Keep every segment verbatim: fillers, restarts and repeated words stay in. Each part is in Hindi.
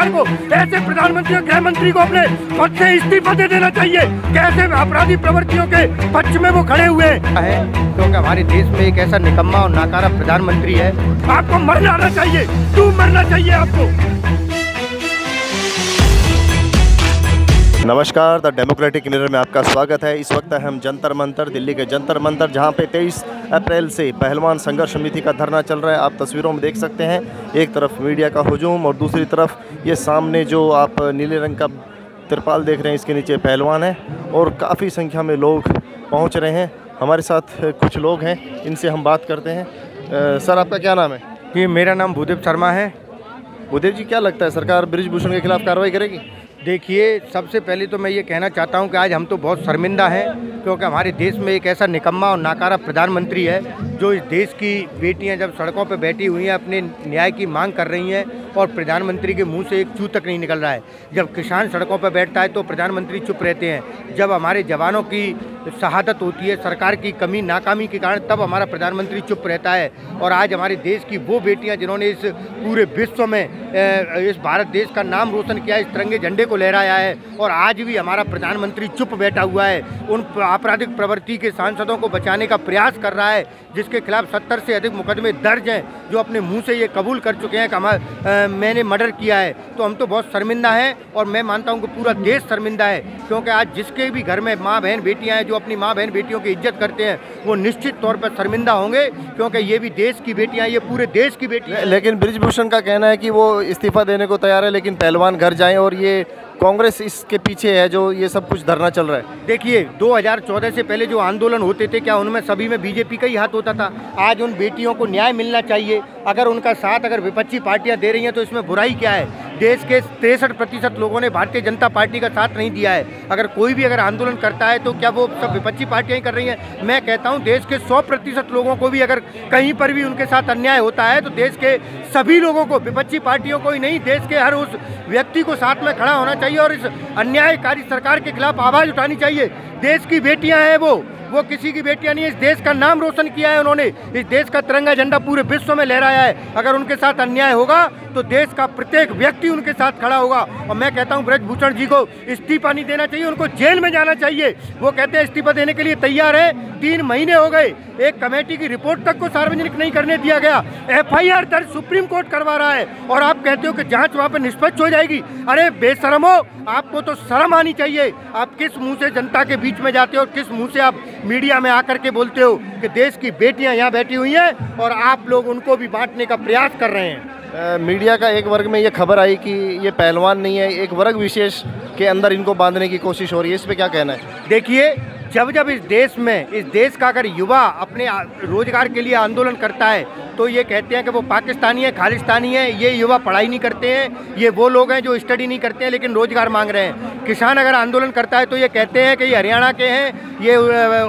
सरकार को, कैसे प्रधानमंत्री और गृह मंत्री को अपने पद से इस्तीफा दे देना चाहिए, कैसे अपराधी प्रवृत्तियों के पक्ष में वो खड़े हुए हैं। क्योंकि हमारे देश में एक ऐसा निकम्मा और नाकारा प्रधानमंत्री है, आपको मर जाना चाहिए, क्यों मरना चाहिए आपको। नमस्कार, द डेमोक्रेटिक मिरर में आपका स्वागत है। इस वक्त हम जंतर मंतर, दिल्ली के जंतर मंतर, जहां पे तेईस अप्रैल से पहलवान संघर्ष समिति का धरना चल रहा है। आप तस्वीरों में देख सकते हैं, एक तरफ मीडिया का हुजूम और दूसरी तरफ ये सामने जो आप नीले रंग का तिरपाल देख रहे हैं, इसके नीचे पहलवान है और काफ़ी संख्या में लोग पहुँच रहे हैं। हमारे साथ कुछ लोग हैं, इनसे हम बात करते हैं। आ, सर आपका क्या नाम है? जी मेरा नाम भूदेव शर्मा है। भूदेव जी, क्या लगता है सरकार बृजभूषण के खिलाफ कार्रवाई करेगी? देखिए, सबसे पहले तो मैं ये कहना चाहता हूं कि आज हम तो बहुत शर्मिंदा हैं, क्योंकि हमारे देश में एक ऐसा निकम्मा और नाकारा प्रधानमंत्री है जो इस देश की बेटियां जब सड़कों पर बैठी हुई हैं अपने न्याय की मांग कर रही हैं और प्रधानमंत्री के मुंह से एक चू तक नहीं निकल रहा है। जब किसान सड़कों पर बैठता है तो प्रधानमंत्री चुप रहते हैं। जब हमारे जवानों की शहादत होती है सरकार की कमी नाकामी के कारण, तब हमारा प्रधानमंत्री चुप रहता है। और आज हमारे देश की वो बेटियां जिन्होंने इस पूरे विश्व में इस भारत देश का नाम रोशन किया, इस तिरंगे झंडे को लहराया है, और आज भी हमारा प्रधानमंत्री चुप बैठा हुआ है। उन आपराधिक प्रवृत्ति के सांसदों को बचाने का प्रयास कर रहा है जिसके खिलाफ सत्तर से अधिक मुकदमे दर्ज हैं, जो अपने मुँह से ये कबूल कर चुके हैं कि हमारा मैंने मर्डर किया है। तो हम तो बहुत शर्मिंदा हैं और मैं मानता हूँ कि पूरा देश शर्मिंदा है, क्योंकि आज जिसके भी घर में माँ बहन बेटियाँ हैं जो अपनी माँ बहन बेटियों की इज्जत करते हैं वो निश्चित तौर पर शर्मिंदा होंगे, क्योंकि ये भी देश की बेटियां, ये पूरे देश की बेटियां। लेकिन बृजभूषण का कहना है कि वो इस्तीफा देने को तैयार है, लेकिन पहलवान घर जाएं और ये कांग्रेस इसके पीछे है जो ये सब कुछ धरना चल रहा है। देखिए, दो हज़ार चौदह से पहले जो आंदोलन होते थे, क्या उनमें सभी में बीजेपी का ही हाथ होता था? आज उन बेटियों को न्याय मिलना चाहिए। अगर उनका साथ अगर विपक्षी पार्टियां दे रही हैं तो इसमें बुराई क्या है? देश के तिरसठ प्रतिशत लोगों ने भारतीय जनता पार्टी का साथ नहीं दिया है। अगर कोई भी अगर आंदोलन करता है तो क्या वो सब विपक्षी पार्टियां ही कर रही हैं? मैं कहता हूं देश के सौ प्रतिशत लोगों को भी अगर कहीं पर भी उनके साथ अन्याय होता है तो देश के सभी लोगों को, विपक्षी पार्टियों को ही नहीं, देश के हर उस व्यक्ति को साथ में खड़ा होना चाहिए और इस अन्यायकारी सरकार के खिलाफ आवाज़ उठानी चाहिए। देश की बेटियाँ हैं वो वो किसी की बेटियां नहीं है। इस देश का नाम रोशन किया है उन्होंने, इस देश का तिरंगा झंडा पूरे विश्व में लहराया है। अगर उनके साथ अन्याय होगा तो देश का प्रत्येक व्यक्ति उनके साथ खड़ा होगा। और मैं कहता हूं बृजभूषण जी को इस्तीफा नहीं देना चाहिए, उनको जेल में जाना चाहिए। वो कहते हैं इस्तीफा देने के लिए तैयार है, तीन महीने हो गए, एक कमेटी की रिपोर्ट तक को सार्वजनिक नहीं करने दिया गया। एफ आई आर दर्ज सुप्रीम कोर्ट करवा रहा है और आप कहते हो कि जाँच वहाँ पर निष्पक्ष हो जाएगी। अरे बेशरम हो, आपको तो शर्म आनी चाहिए। आप किस मुँह से जनता के बीच में जाते हो, किस मुँह से आप मीडिया में आकर के बोलते हो कि देश की बेटियां यहां बैठी हुई हैं और आप लोग उनको भी बांटने का प्रयास कर रहे हैं। आ, मीडिया का एक वर्ग में ये खबर आई कि ये पहलवान नहीं है, एक वर्ग विशेष के अंदर इनको बांधने की कोशिश हो रही है, इस पे क्या कहना है? देखिए, जब जब इस देश में, इस देश का अगर युवा अपने रोजगार के लिए आंदोलन करता है तो ये कहते हैं कि वो पाकिस्तानी है, खालिस्तानी है, ये युवा पढ़ाई नहीं करते हैं, ये वो लोग हैं जो स्टडी नहीं करते हैं लेकिन रोज़गार मांग रहे हैं। किसान अगर आंदोलन करता है तो ये कहते हैं कि ये हरियाणा के हैं, ये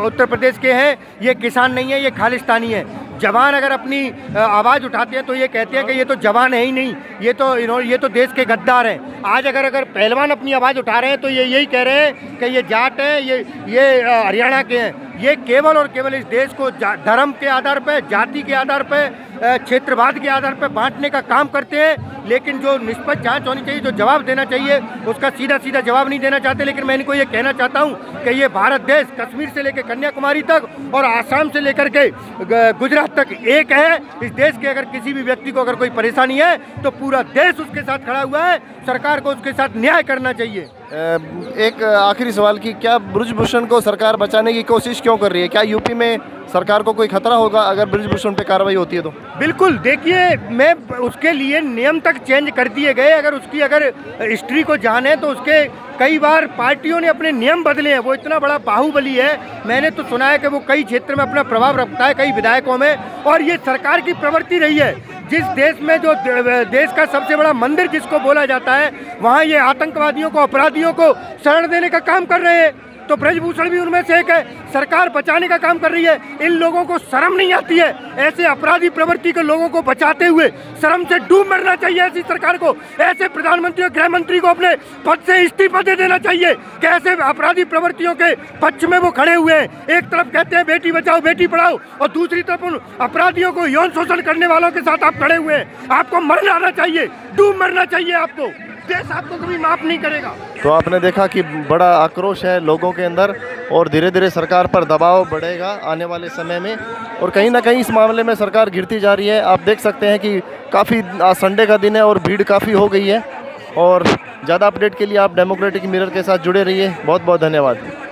उत्तर प्रदेश के हैं, ये किसान नहीं है, ये खालिस्तानी है। जवान अगर अपनी आवाज़ उठाते हैं तो ये कहते हैं कि ये तो जवान है ही नहीं, ये तो इन्होंने ये तो देश के गद्दार हैं। आज अगर अगर पहलवान अपनी आवाज़ उठा रहे हैं तो ये यही कह रहे हैं कि ये जाट हैं, ये ये हरियाणा के हैं। ये केवल और केवल इस देश को धर्म के आधार पर, जाति के आधार पर, क्षेत्रवाद के आधार पर बांटने का काम करते हैं। लेकिन जो निष्पक्ष जांच होनी चाहिए, जो जवाब देना चाहिए, उसका सीधा सीधा जवाब नहीं देना चाहते। लेकिन मैं इनको ये कहना चाहता हूँ कि ये भारत देश कश्मीर से लेकर कन्याकुमारी तक और आसाम से लेकर के गुजरात तक एक है। इस देश के अगर किसी भी व्यक्ति को अगर कोई परेशानी है तो पूरा देश उसके साथ खड़ा हुआ है, सरकार को उसके साथ न्याय करना चाहिए। एक आखिरी सवाल कि क्या बृजभूषण को सरकार बचाने की कोशिश क्यों कर रही है? क्या यूपी में सरकार को कोई खतरा होगा अगर बृजभूषण पे कार्रवाई होती है तो? बिल्कुल, देखिए, मैं उसके लिए नियम तक चेंज कर दिए गए। अगर उसकी अगर हिस्ट्री को जाने तो उसके कई बार पार्टियों ने अपने नियम बदले हैं। वो इतना बड़ा बाहुबली है, मैंने तो सुना है कि वो कई क्षेत्र में अपना प्रभाव रखता है, कई विधायकों में, और ये सरकार की प्रवृत्ति रही है। जिस देश में जो देश का सबसे बड़ा मंदिर जिसको बोला जाता है, वहाँ ये आतंकवादियों को, अपराधियों को शरण देने का काम कर रहे हैं। तो बृजभूषण भी उनमें से एक है, सरकार बचाने का काम कर रही है। इन लोगों को शर्म नहीं आती है, ऐसे अपराधी प्रवृत्ति के लोगों को बचाते हुए शर्म से डूब मरना चाहिए ऐसी सरकार को। ऐसे प्रधानमंत्री और गृह मंत्री को अपने पद से इस्तीफा दे देना चाहिए, कैसे अपराधी प्रवृत्तियों के पक्ष में वो खड़े हुए हैं। एक तरफ कहते हैं बेटी बचाओ बेटी पढ़ाओ और दूसरी तरफ उन अपराधियों को, यौन शोषण करने वालों के साथ आप खड़े हुए हैं। आपको मर जाना चाहिए, डूब मरना चाहिए आपको। देश आपको कभी माफ नहीं करेगा। तो आपने देखा कि बड़ा आक्रोश है लोगों के अंदर और धीरे धीरे सरकार पर दबाव बढ़ेगा आने वाले समय में, और कहीं ना कहीं इस मामले में सरकार गिरती जा रही है। आप देख सकते हैं कि काफ़ी संडे का दिन है और भीड़ काफ़ी हो गई है। और ज़्यादा अपडेट के लिए आप डेमोक्रेटिक मिरर के साथ जुड़े रहिए। बहुत बहुत धन्यवाद।